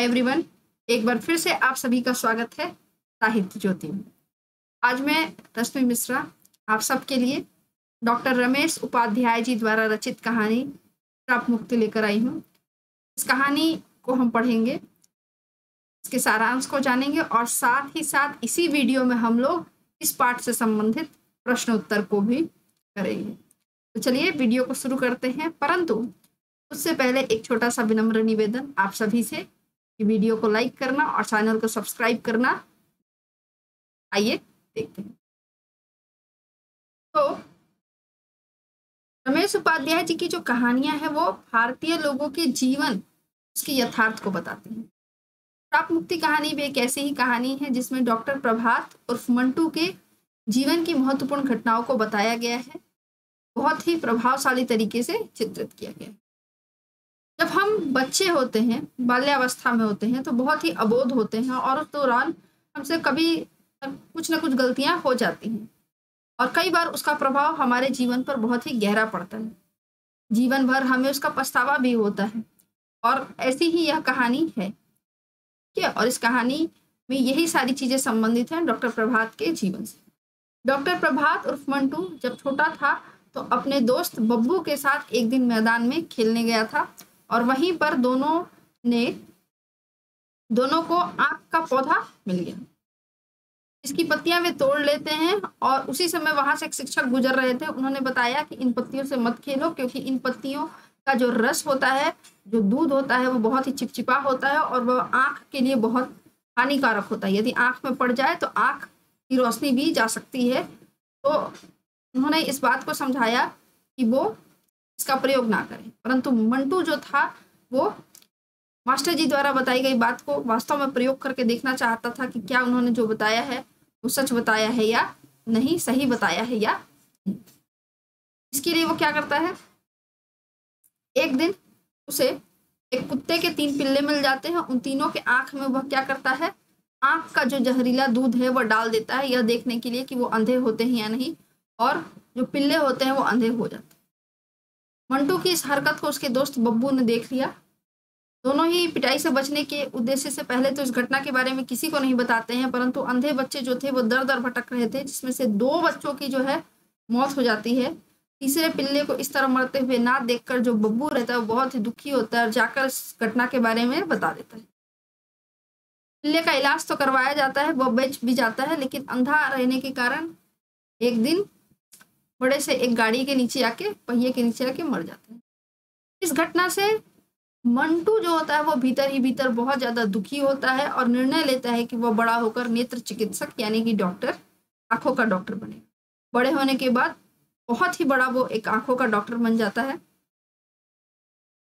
Hi everyone, एक बार फिर से आप सभी का स्वागत है साहित्य ज्योति में। आज मैं रश्मि मिश्रा आप सबके लिए डॉ रमेश उपाध्याय जी द्वारा रचित कहानी शाप मुक्ति लेकर आई हूँ। इस कहानी को हम पढ़ेंगे, इसके सारांश को जानेंगे और साथ ही साथ इसी वीडियो में हम लोग इस पाठ से संबंधित प्रश्नोत्तर को भी करेंगे। तो चलिए वीडियो को शुरू करते हैं, परंतु उससे पहले एक छोटा सा विनम्र निवेदन आप सभी से कि वीडियो को लाइक करना और चैनल को सब्सक्राइब करना। आइए देखते हैं। तो रमेश उपाध्याय जी की जो कहानियां हैं वो भारतीय लोगों के जीवन, उसके यथार्थ को बताती हैं। शाप मुक्ति कहानी भी एक ऐसी ही कहानी है जिसमें डॉक्टर प्रभात उर्फ मंटू के जीवन की महत्वपूर्ण घटनाओं को बताया गया है, बहुत ही प्रभावशाली तरीके से चित्रित किया गया है। जब हम बच्चे होते हैं, बाल्यावस्था में होते हैं, तो बहुत ही अबोध होते हैं और उस दौरान हमसे कभी कुछ ना कुछ गलतियां हो जाती हैं और कई बार उसका प्रभाव हमारे जीवन पर बहुत ही गहरा पड़ता है। जीवन भर हमें उसका पछतावा भी होता है और ऐसी ही यह कहानी है क्या। और इस कहानी में यही सारी चीज़ें संबंधित हैं डॉक्टर प्रभात के जीवन से। डॉक्टर प्रभात उर्फ मंटू जब छोटा था तो अपने दोस्त बब्बू के साथ एक दिन मैदान में खेलने गया था और वहीं पर दोनों को आम का पौधा मिल गया। इसकी पत्तियां वे तोड़ लेते हैं और उसी समय वहां से एक शिक्षक गुजर रहे थे। उन्होंने बताया कि इन पत्तियों से मत खेलो क्योंकि इन पत्तियों का जो रस होता है, जो दूध होता है, वो बहुत ही चिपचिपा होता है और वह आँख के लिए बहुत हानिकारक होता है। यदि आँख में पड़ जाए तो आँख की रोशनी भी जा सकती है। तो उन्होंने इस बात को समझाया कि वो इसका प्रयोग ना करें, परंतु मंटू जो था वो मास्टर जी द्वारा बताई गई बात को वास्तव में प्रयोग करके देखना चाहता था कि क्या उन्होंने जो बताया है वो सच बताया है या नहीं, सही बताया है या नहीं। इसके लिए वो क्या करता है, एक दिन उसे एक कुत्ते के 3 पिल्ले मिल जाते हैं। उन तीनों के आँख में वह क्या करता है, आँख का जो जहरीला दूध है वह डाल देता है, यह देखने के लिए कि वो अंधे होते हैं या नहीं, और जो पिल्ले होते हैं वो अंधे हो जाते हैं। मंटू की इस हरकत को उसके दोस्त बब्बू ने देख लिया। दोनों ही पिटाई से बचने के उद्देश्य से पहले तो इस घटना के बारे में किसी को नहीं बताते हैं, परंतु अंधे बच्चे जो थे वो दर दर भटक रहे थे, जिसमें से 2 बच्चों की जो है मौत हो जाती है। तीसरे पिल्ले को इस तरह मरते हुए ना देखकर जो बब्बू रहता है वो बहुत ही दुखी होता है, जाकर इस घटना के बारे में बता देता है। पिल्ले का इलाज तो करवाया जाता है, वह बच भी जाता है, लेकिन अंधा रहने के कारण एक दिन बड़े से एक गाड़ी के नीचे आके, पहिए के नीचे आके मर जाते हैं। इस घटना से मंटू जो होता है वो भीतर ही भीतर बहुत ज़्यादा दुखी होता है और निर्णय लेता है कि वह बड़ा होकर नेत्र चिकित्सक यानी कि डॉक्टर, आँखों का डॉक्टर बनेगा। बड़े होने के बाद बहुत ही बड़ा वो एक आँखों का डॉक्टर बन जाता है,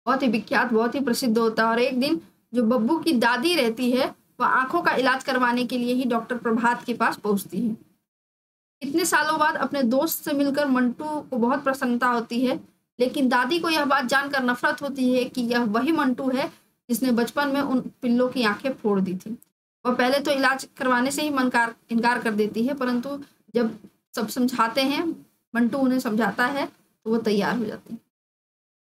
बहुत ही विख्यात, बहुत ही प्रसिद्ध होता है। और एक दिन जो बब्बू की दादी रहती है वह आँखों का इलाज करवाने के लिए ही डॉक्टर प्रभात के पास पहुँचती है। इतने सालों बाद अपने दोस्त से मिलकर मंटू को बहुत प्रसन्नता होती है, लेकिन दादी को यह बात जानकर नफरत होती है कि यह वही मंटू है जिसने बचपन में उन पिल्लों की आंखें फोड़ दी थी। वह पहले तो इलाज करवाने से ही इनकार कर देती है, परंतु जब सब समझाते हैं, मंटू उन्हें समझाता है, तो वो तैयार हो जाती है।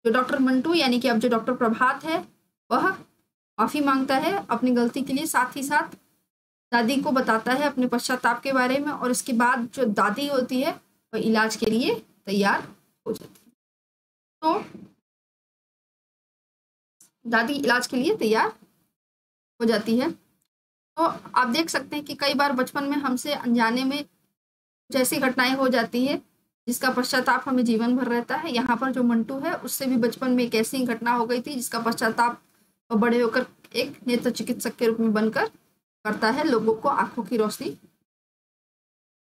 जो डॉक्टर मंटू यानी कि अब जो डॉक्टर प्रभात है वह माफ़ी मांगता है अपनी गलती के लिए, साथ ही साथ दादी को बताता है अपने पश्चाताप के बारे में, और इसके बाद जो दादी होती है वह इलाज के लिए तैयार हो जाती है। तो दादी इलाज के लिए तैयार हो जाती है। तो आप देख सकते हैं कि कई बार बचपन में हमसे अनजाने में कुछ ऐसी घटनाएं हो जाती है जिसका पश्चाताप हमें जीवन भर रहता है। यहाँ पर जो मंटू है उससे भी बचपन में एक ऐसी घटना हो गई थी जिसका पश्चाताप वह बड़े होकर एक नेत्र चिकित्सक के रूप में बनकर करता है लोगों को आंखों की रोशनी।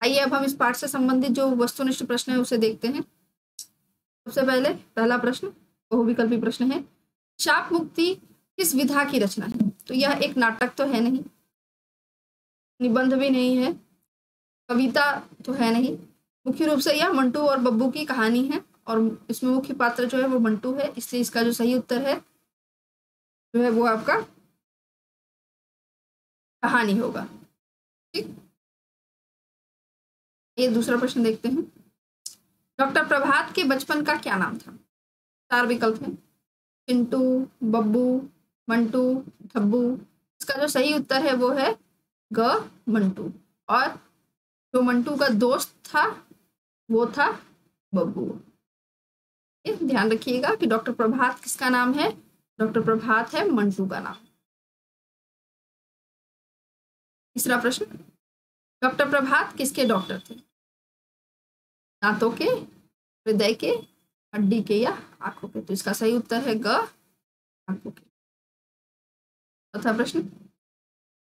आइए अब हम इस पाठ से संबंधित जो वस्तुनिष्ठ प्रश्न है उसे देखते हैं। सबसे पहले पहला प्रश्न बहुविकल्पी प्रश्न है, शाप मुक्ति किस विधा की रचना है। तो यह एक नाटक तो है नहीं, निबंध भी नहीं है, कविता तो है नहीं। मुख्य रूप से यह मंटू और बब्बू की कहानी है और इसमें मुख्य पात्र जो है वो मंटू है, इसलिए इसका जो सही उत्तर है जो है वो आपका कहानी होगा। ठीक, ये दूसरा प्रश्न देखते हैं, डॉक्टर प्रभात के बचपन का क्या नाम था। 4 विकल्प हैं, चिंटू, बब्बू, मंटू, धब्बू। इसका जो सही उत्तर है वो है ग मंटू। और जो मंटू का दोस्त था वो था बब्बू। ध्यान रखिएगा कि डॉक्टर प्रभात किसका नाम है? डॉक्टर प्रभात है मंटू का नाम। तीसरा प्रश्न, डॉक्टर प्रभात किसके डॉक्टर थे? दांतों के, हृदय के, हड्डी के या आंखों के? तो इसका सही उत्तर है ग आंखों के। चौथा प्रश्न,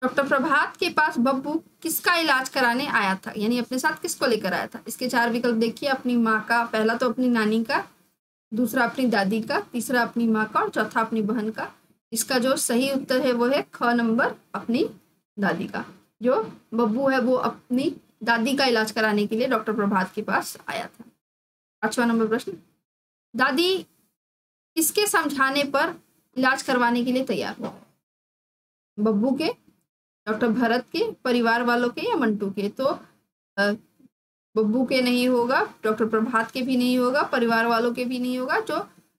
डॉक्टर प्रभात के पास बब्बू किसका इलाज कराने आया था, यानी अपने साथ किसको लेकर आया था? इसके चार विकल्प देखिए, अपनी माँ का, पहला तो अपनी नानी का, दूसरा अपनी दादी का, तीसरा अपनी माँ का और चौथा अपनी बहन का। इसका जो सही उत्तर है वो है ख नंबर, अपनी दादी का। जो बब्बू है वो अपनी दादी का इलाज कराने के लिए डॉक्टर प्रभात के पास आया था। पांचवा नंबर प्रश्न, दादी किसके समझाने पर इलाज करवाने के लिए तैयार हुआ? बब्बू के, डॉक्टर भरत के, परिवार वालों के या मंटू के? तो बब्बू के नहीं होगा, डॉक्टर प्रभात के भी नहीं होगा, परिवार वालों के भी नहीं होगा। जो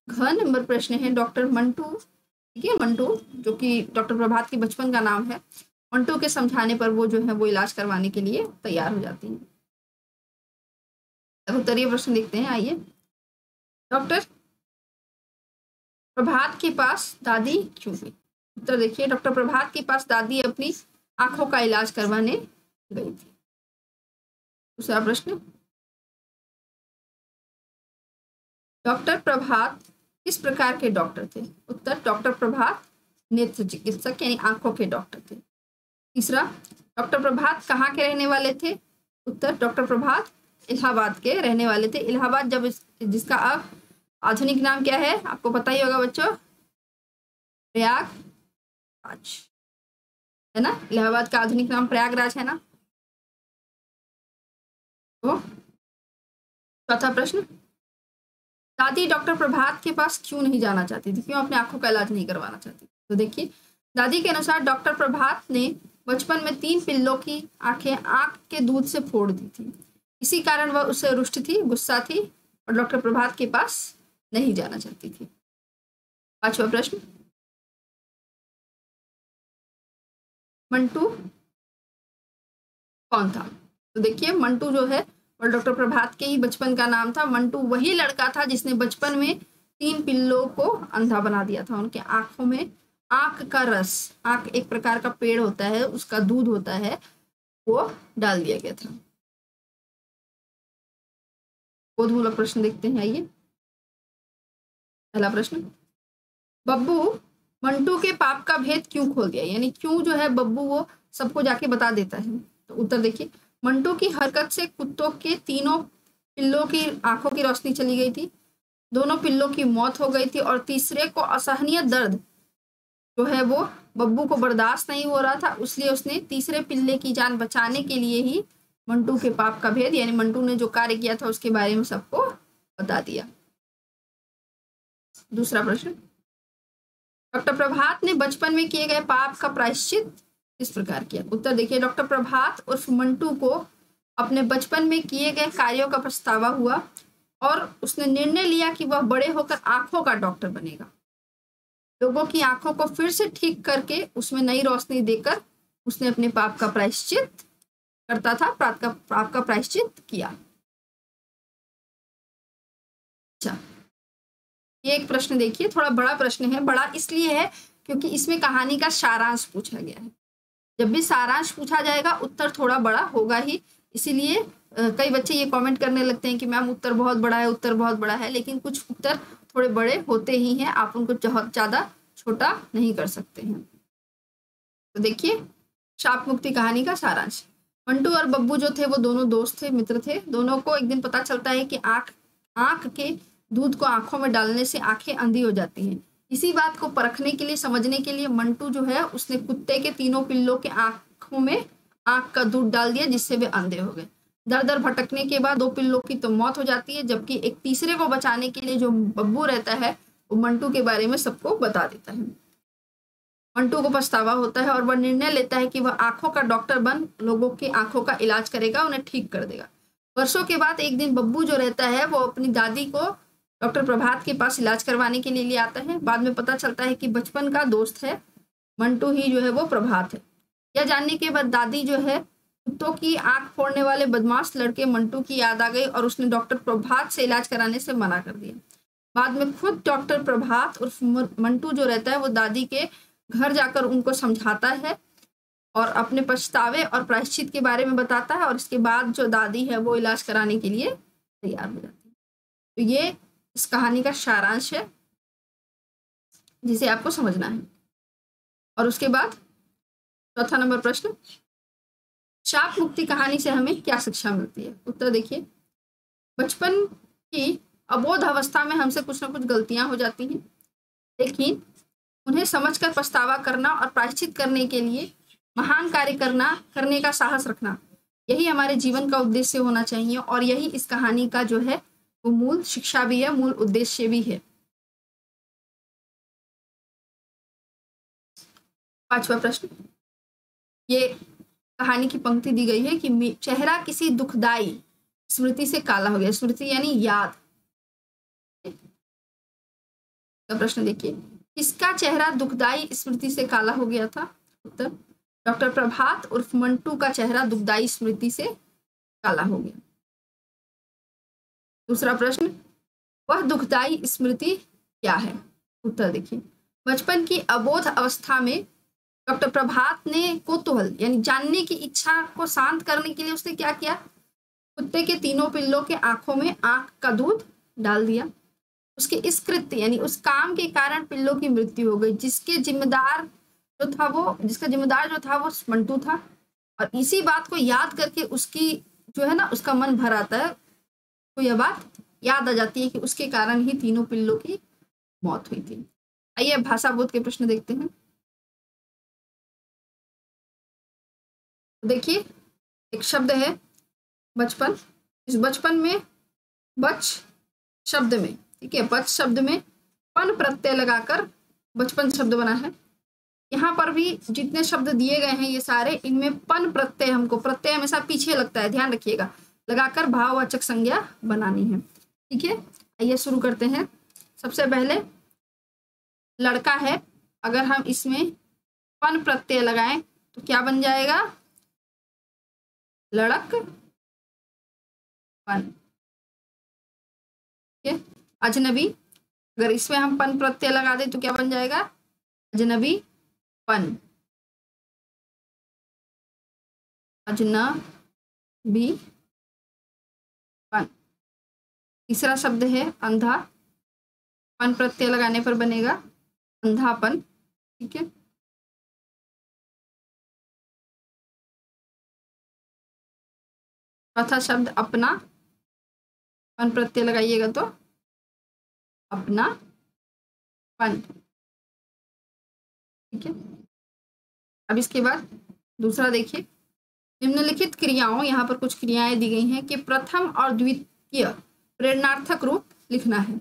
घ नंबर प्रश्न है डॉक्टर मंटू, ठीक है, मंटू जो कि डॉक्टर प्रभात के बचपन का नाम है, मंटू के समझाने पर वो जो है वो इलाज करवाने के लिए तैयार हो जाती है। अब उत्तरीय प्रश्न देखते हैं, आइए। डॉक्टर प्रभात के पास दादी क्यों गई? उत्तर देखिए, डॉक्टर प्रभात के पास दादी अपनी आंखों का इलाज करवाने गई थी। दूसरा प्रश्न, डॉक्टर प्रभात किस प्रकार के डॉक्टर थे? उत्तर, डॉक्टर प्रभात नेत्र चिकित्सक यानी आंखों के डॉक्टर थे। तीसरा, डॉक्टर प्रभात कहाँ के रहने वाले थे? उत्तर, डॉक्टर प्रभात इलाहाबाद के रहने वाले थे। इलाहाबाद जब जिसका अब आधुनिक नाम क्या है आपको पता ही होगा बच्चों, प्रयागराज है ना। इलाहाबाद का आधुनिक नाम प्रयागराज है ना। तो चौथा प्रश्न, दादी डॉक्टर प्रभात के पास क्यों नहीं जाना चाहती थी, क्यों अपने आंखों का इलाज नहीं करवाना चाहती? तो देखिए, दादी के अनुसार डॉक्टर प्रभात ने बचपन में 3 पिल्लों की आंखें आंख के दूध से फोड़ दी थी, इसी कारण वह उससे रुष्ट थी, गुस्सा थी और डॉक्टर प्रभात के पास नहीं जाना चाहती थी। पांचवा प्रश्न, मंटू कौन था? तो देखिए, मंटू जो है और डॉक्टर प्रभात के ही बचपन का नाम था। मंटू वही लड़का था जिसने बचपन में 3 पिल्लों को अंधा बना दिया था। उनके आंखों में आंख का रस, आंख एक प्रकार का पेड़ होता है, उसका दूध होता है, वो डाल दिया गया था। बोधमूलक प्रश्न देखते हैं, आइए। पहला प्रश्न, बब्बू मंटू के पाप का भेद क्यों खोल दिया, यानी क्यों जो है बब्बू वो सबको जाके बता देता है? तो उत्तर देखिए, मंटू की हरकत से कुत्तों के 3 पिल्लों की आंखों की रोशनी चली गई थी, 2 पिल्लों की मौत हो गई थी और तीसरे को असहनीय दर्द जो है वो बब्बू को बर्दाश्त नहीं हो रहा था, इसलिए उसने तीसरे पिल्ले की जान बचाने के लिए ही मंटू के पाप का भेद, यानी मंटू ने जो कार्य किया था उसके बारे में सबको बता दिया। दूसरा प्रश्न, डॉक्टर प्रभात ने बचपन में किए गए पाप का प्रायश्चित किस प्रकार किया? उत्तर देखिए, डॉक्टर प्रभात उर्फ मंटू को अपने बचपन में किए गए कार्यों का पछतावा हुआ और उसने निर्णय लिया कि वह बड़े होकर आंखों का डॉक्टर बनेगा, लोगों की आंखों को फिर से ठीक करके उसमें नई रोशनी देकर उसने अपने पाप का प्रायश्चित करता था, पाप का प्रायश्चित किया। अच्छा, ये एक प्रश्न देखिए, थोड़ा बड़ा प्रश्न है। बड़ा इसलिए है क्योंकि इसमें कहानी का सारांश पूछा गया है। जब भी सारांश पूछा जाएगा उत्तर थोड़ा बड़ा होगा ही, इसीलिए कई बच्चे ये कमेंट करने लगते हैं कि मैम उत्तर बहुत बड़ा है, उत्तर बहुत बड़ा है, लेकिन कुछ उत्तर थोड़े बड़े होते ही हैं, आप उनको ज़्यादा छोटा नहीं कर सकते हैं। तो देखिए, शाप मुक्ति कहानी का सारांश। मंटू और बब्बू जो थे वो दोनों दोस्त थे, मित्र थे। दोनों को एक दिन पता चलता है कि आंख के दूध को आंखों में डालने से आंखें अंधी हो जाती हैं। इसी बात को परखने के लिए, समझने के लिए मंटू जो है उसने कुत्ते के 3 पिल्लों के आंखों में आंख का दूध डाल दिया, जिससे वे अंधे हो गए। दर दर भटकने के बाद 2 पिल्लों की तो मौत हो जाती है, जबकि एक तीसरे को बचाने के लिए जो बब्बू रहता है वो मंटू के बारे में सबको बता देता है। मंटू को पछतावा होता है और वह निर्णय लेता है कि वह आंखों का डॉक्टर बन लोगों की आंखों का इलाज करेगा, उन्हें ठीक कर देगा। वर्षों के बाद एक दिन बब्बू जो रहता है वो अपनी दादी को डॉक्टर प्रभात के पास इलाज करवाने के लिए ले आता है। बाद में पता चलता है कि बचपन का दोस्त है मंटू ही जो है वो प्रभात है। यह जानने के बाद दादी जो है कुत्तों की आंख फोड़ने वाले बदमाश लड़के मंटू की याद आ गई और उसने डॉक्टर प्रभात से इलाज कराने से मना कर दिया। बाद में खुद डॉक्टर प्रभात और मंटू जो रहता है वो दादी के घर जाकर उनको समझाता है और अपने पछतावे और प्रायश्चित के बारे में बताता है और इसके बाद जो दादी है वो इलाज कराने के लिए तैयार हो जाती है। तो ये इस कहानी का सारांश है जिसे आपको समझना है। और उसके बाद चौथा नंबर प्रश्न, शाप मुक्ति कहानी से हमें क्या शिक्षा मिलती है? उत्तर देखिए, बचपन की अबोध अवस्था में हमसे कुछ ना कुछ गलतियां हो जाती हैं, लेकिन उन्हें समझकर पछतावा करना और प्रायश्चित करने के लिए महान कार्य करने का साहस रखना, यही हमारे जीवन का उद्देश्य होना चाहिए। और यही इस कहानी का जो है वो मूल शिक्षा भी है, मूल उद्देश्य भी है। पांचवा प्रश्न, ये कहानी की पंक्ति दी गई है कि चेहरा किसी दुखदाई स्मृति से काला हो गया। स्मृति यानी याद। तो प्रश्न देखिए, किसका चेहरा दुखदाई स्मृति से काला हो गया था? उत्तर, डॉक्टर प्रभात उर्फ मंटू का चेहरा दुखदाई स्मृति से काला हो गया। दूसरा प्रश्न, वह दुखदाई स्मृति क्या है? उत्तर देखिए, बचपन की अबोध अवस्था में डॉक्टर प्रभात ने कौतूहल यानी जानने की इच्छा को शांत करने के लिए उसने क्या किया? कुत्ते के तीनों पिल्लों के आंखों में आंख का दूध डाल दिया। उसके इस कृत्य यानी उस काम के कारण पिल्लों की मृत्यु हो गई, जिसका जिम्मेदार जो था वो मंटू था। और इसी बात को याद करके उसकी जो है ना उसका मन भर आता है, तो यह बात याद आ जाती है कि उसके कारण ही तीनों पिल्लों की मौत हुई थी। आइए भाषा बोध के प्रश्न देखते हैं। देखिए, एक शब्द है बचपन। इस बचपन में बच शब्द में पन प्रत्यय लगाकर बचपन शब्द बना है। यहाँ पर भी जितने शब्द दिए गए हैं ये सारे, इनमें पन प्रत्यय, हमको प्रत्यय हमेशा पीछे लगता है, ध्यान रखिएगा, लगाकर भाववाचक संज्ञा बनानी है। ठीक है, आइए शुरू करते हैं। सबसे पहले लड़का है, अगर हम इसमें पन प्रत्यय लगाएं तो क्या बन जाएगा? लड़कपन। ठीक है, अजनबी, अगर इसमें हम पन प्रत्यय लगा दें तो क्या बन जाएगा? अजनबीपन। अजनबीपन। तीसरा शब्द है अंधा, पन प्रत्यय लगाने पर बनेगा अंधापन। ठीक है, चौथा शब्द अपना, पन प्रत्यय लगाइएगा तो अपना पन। ठीक है, अब इसके बाद दूसरा देखिए, निम्नलिखित क्रियाओं, यहाँ पर कुछ क्रियाएं दी गई हैं कि प्रथम और द्वितीय प्रेरणार्थक रूप लिखना है।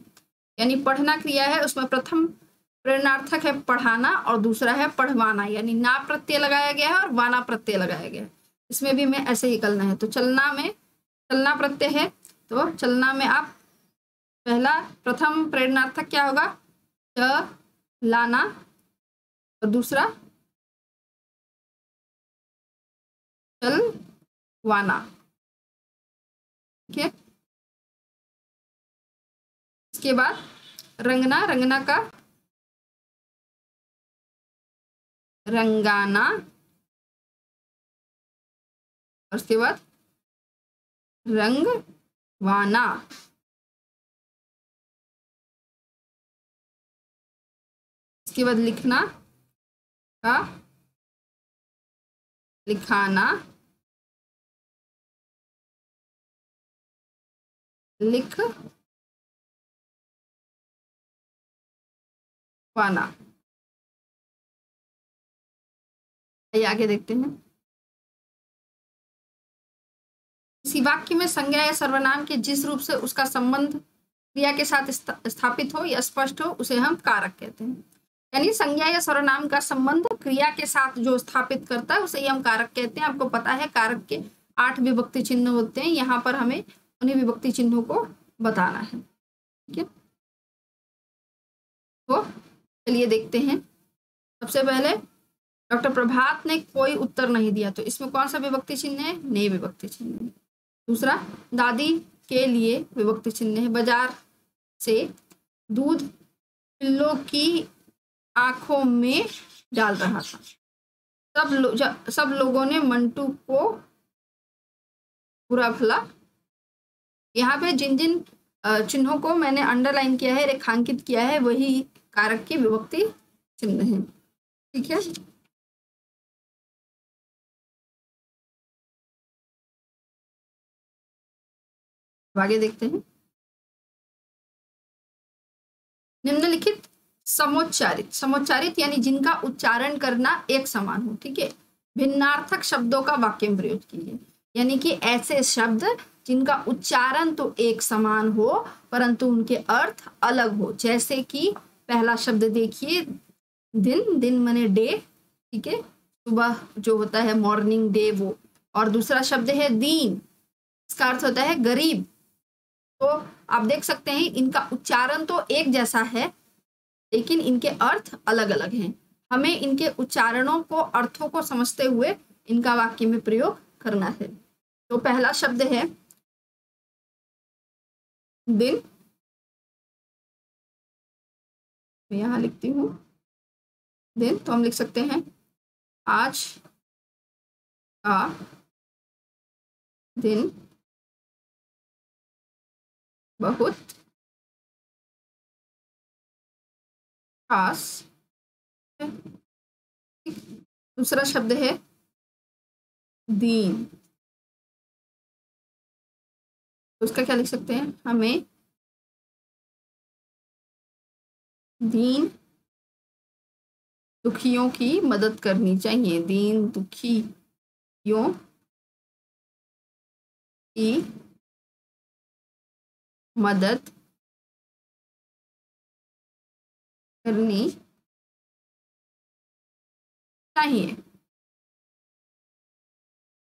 यानी पढ़ना क्रिया है, उसमें प्रथम प्रेरणार्थक है पढ़ाना और दूसरा है पढ़वाना, यानी ना प्रत्यय लगाया गया है और वाना प्रत्यय लगाया गया है। इसमें भी हमें ऐसे ही करना है। तो चलना में चलना प्रत्यय है, तो चलना में आप पहला प्रथम प्रेरणार्थक क्या होगा? चलाना, और दूसरा चलवाना। ठीक है, इसके बाद रंगना, रंगना का रंगाना, और उसके बाद रंगवाना। इसके बाद लिखना का लिखाना, लिख पाना। आगे देखते हैं, किसी वाक्य में संज्ञा या सर्वनाम के जिस रूप से उसका संबंध क्रिया के साथ स्थापित हो या स्पष्ट हो उसे हम कारक कहते हैं। यानी संज्ञा या सर्वनाम का संबंध क्रिया के साथ जो स्थापित करता है उसे ही हम कारक कहते हैं। आपको पता है कारक के 8 विभक्ति चिन्ह होते हैं, यहाँ पर हमें उन्हीं विभक्ति चिन्हों को बताना है। ठीक है, चलिए देखते हैं। सबसे पहले डॉक्टर प्रभात ने कोई उत्तर नहीं दिया, तो इसमें कौन सा विभक्ति चिन्ह है? नहीं विभक्ति चिन्ह। दूसरा, दादी के लिए विभक्ति चिन्ह है। बाजार से दूध पिल्लों की आंखों में डाल रहा था। सब लोगों ने मंटू को बुरा भला। यहाँ पे जिन जिन चिन्हों को मैंने अंडरलाइन किया है, रेखांकित किया है, वही कारक के विभक्ति चिन्ह हैं। ठीक है, आगे देखते हैं। निम्नलिखित समोच्चारित, समोच्चारित यानी जिनका उच्चारण करना एक समान हो, ठीक है, भिन्नार्थक शब्दों का वाक्य में प्रयोग कीजिए। यानी कि ऐसे शब्द जिनका उच्चारण तो एक समान हो परंतु उनके अर्थ अलग हो। जैसे कि पहला शब्द देखिए, दिन, दिन माने डे, ठीक है, सुबह जो होता है मॉर्निंग डे वो। और दूसरा शब्द है दीन, इसका अर्थ होता है गरीब। तो आप देख सकते हैं इनका उच्चारण तो एक जैसा है लेकिन इनके अर्थ अलग अलग हैं। हमें इनके उच्चारणों को, अर्थों को समझते हुए इनका वाक्य में प्रयोग करना है। तो पहला शब्द है दिन, मैं यहाँ लिखती हूँ दिन, तो हम लिख सकते हैं आज का दिन बहुत खास। दूसरा शब्द है दीन, उसका क्या लिख सकते हैं? हमें दीन दुखियों की मदद करनी चाहिए, दीन दुखियों की मदद करनी चाहिए।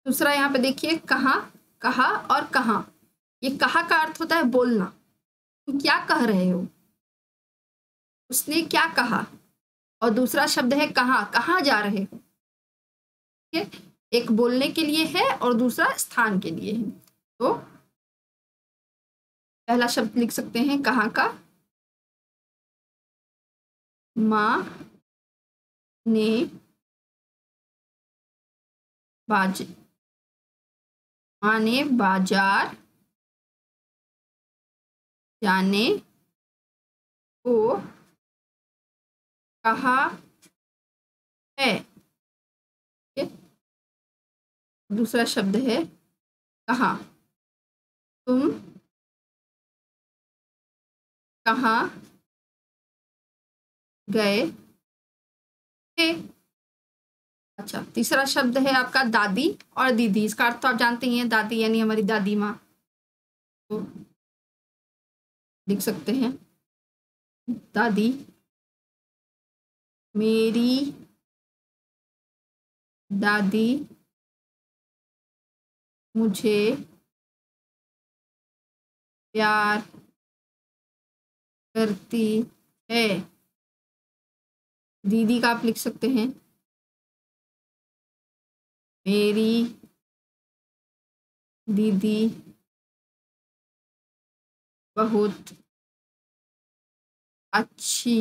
दूसरा यहाँ पे देखिए, कहाँ, कहा और कहाँ। ये कहा का अर्थ होता है बोलना, तुम क्या कह रहे हो, उसने क्या कहा। और दूसरा शब्द है कहाँ, कहाँ जा रहे हो, ठीक है, एक बोलने के लिए है और दूसरा स्थान के लिए है। तो पहला शब्द लिख सकते हैं कहाँ का। माँ ने बाजार जाने को कहा है। दूसरा शब्द है कहाँ, तुम कहाँ गए थे। अच्छा, तीसरा शब्द है आपका दादी और दीदी, इसका अर्थ तो आप जानते ही हैं, दादी यानी हमारी दादी माँ। तो लिख सकते हैं दादी मेरी दादी मुझे प्यार करती है। दीदी का आप लिख सकते हैं मेरी दीदी बहुत अच्छी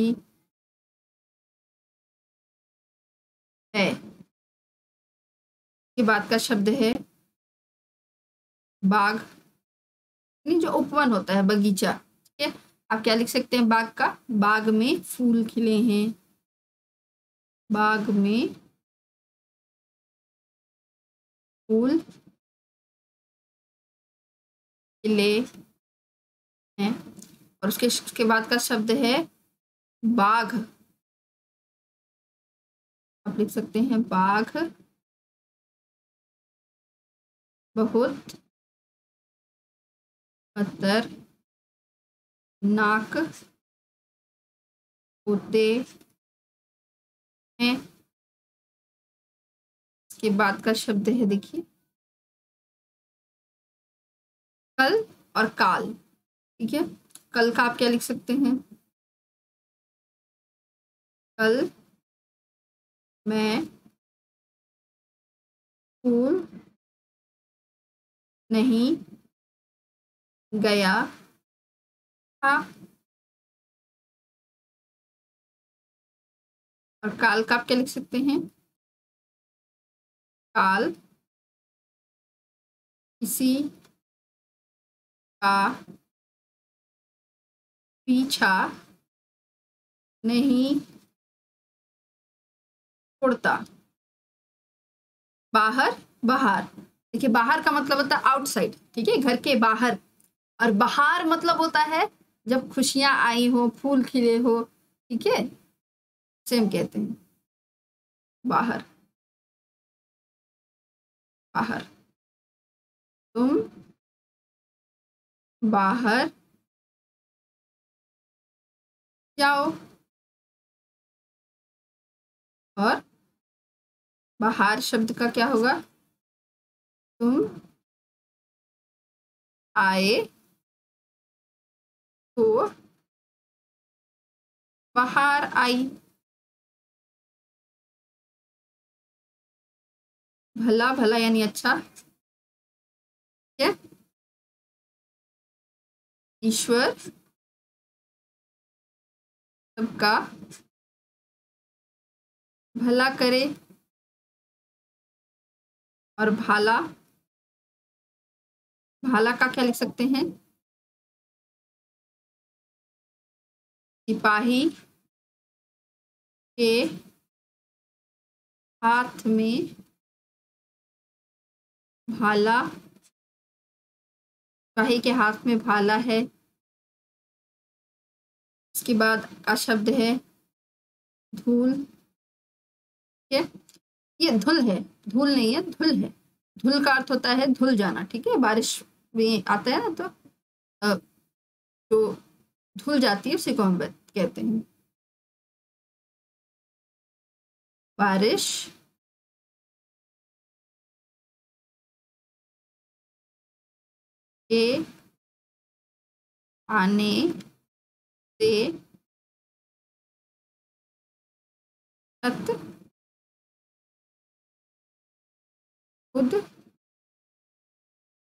है। इसके बाद का शब्द है बाग, जो उपवन होता है, बगीचा, ठीक है। आप क्या लिख सकते हैं बाग का? बाग में फूल खिले हैं, बाग में फूल खिले हैं। और उसके बाद का शब्द है बाघ, आप लिख सकते हैं बाघ बहुत खतरनाक होते हैं। इसके बाद का शब्द है देखिए कल और काल, ठीक है। कल का आप क्या लिख सकते हैं? कल मैं स्कूल नहीं गया था। और काल का आप क्या लिख सकते हैं? काल किसी का पीछा नहीं छोड़ता। बाहर, बाहर देखिए, बाहर का मतलब होता है आउटसाइड, ठीक है, घर के बाहर। और बाहर मतलब होता है जब खुशियां आई हो, फूल खिले हो, ठीक है, सेम कहते हैं बाहर। बाहर तुम बाहर जाओ। और बाहर शब्द का क्या होगा? तुम आए तो बाहर आई। भला, भला यानी अच्छा, क्या? ईश्वर सबका भला करे। और भाला, भाला का क्या लिख सकते हैं? सिपाही के हाथ में भाला, सिपाही के हाथ में भाला है। इसके बाद का शब्द है धूल, ठीक है, ये धूल है, धूल नहीं है, धूल है। धूल का अर्थ होता है धूल जाना, ठीक है, बारिश में आता है ना तो जो धूल जाती है उसे को हम कहते हैं। बारिश के आने से छत खुद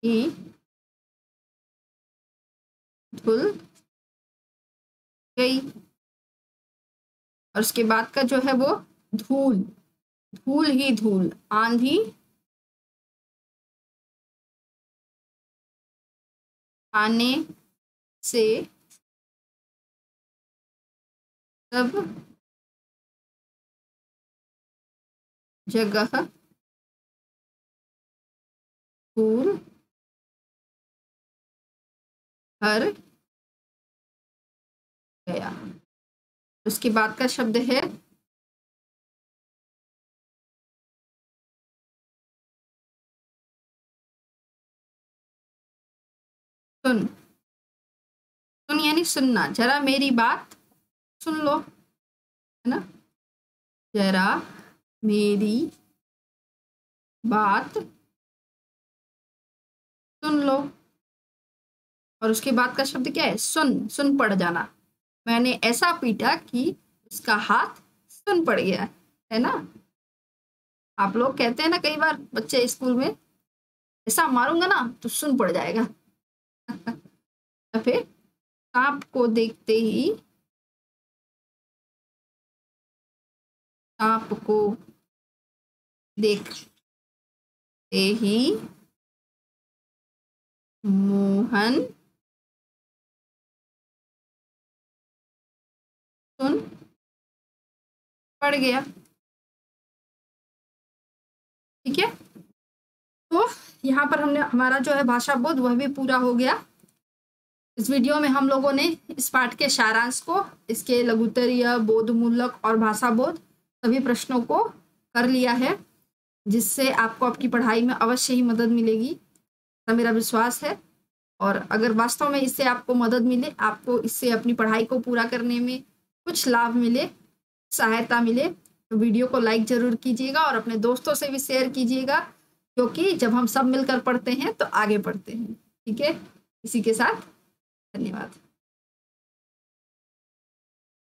ही धुल गई। और उसके बाद का जो है वो धूल, धूल ही धूल, आंधी आने से सब जगह धूल भर गया। उसके बाद का शब्द है सुन। सुन यानी सुनना, जरा मेरी बात सुन लो, है ना, जरा मेरी बात सुन लो। और उसके बाद का शब्द क्या है? सुन, सुन पड़ जाना। मैंने ऐसा पीटा कि उसका हाथ सुन पड़ गया, है ना। आप लोग कहते हैं ना कई बार बच्चे स्कूल में, ऐसा मारूंगा ना तो सुन पड़ जाएगा। तो फिर सांप को देखते ही, सांप को देखते ही मोहन सुन पड़ गया, ठीक है। तो यहाँ पर हमने हमारा जो है भाषा बोध वह भी पूरा हो गया। इस वीडियो में हम लोगों ने इस पाठ के सारांश को, इसके लघुत्तरीय, बोधमूलक और भाषा बोध सभी प्रश्नों को कर लिया है, जिससे आपको आपकी पढ़ाई में अवश्य ही मदद मिलेगी, मेरा विश्वास है। और अगर वास्तव में इससे आपको मदद मिले, आपको इससे अपनी पढ़ाई को पूरा करने में कुछ लाभ मिले, सहायता मिले, तो वीडियो को लाइक जरूर कीजिएगा और अपने दोस्तों से भी शेयर कीजिएगा, क्योंकि जब हम सब मिलकर पढ़ते हैं तो आगे बढ़ते हैं, ठीक है। इसी के साथ धन्यवाद।